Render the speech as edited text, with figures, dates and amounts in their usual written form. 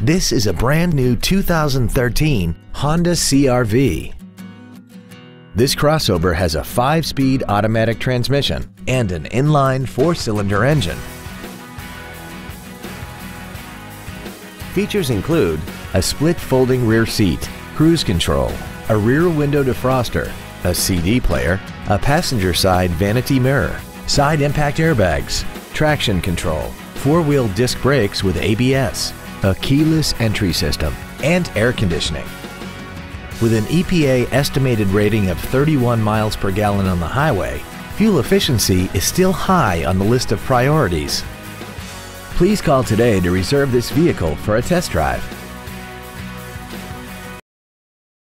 This is a brand new 2013 Honda CR-V. This crossover has a 5-speed automatic transmission and an inline 4-cylinder engine. Features include a split folding rear seat, cruise control, a rear window defroster, a CD player, a passenger side vanity mirror, side impact airbags, traction control, 4-wheel disc brakes with ABS, a keyless entry system, and air conditioning. With an EPA estimated rating of 31 miles per gallon on the highway, fuel efficiency is still high on the list of priorities. Please call today to reserve this vehicle for a test drive.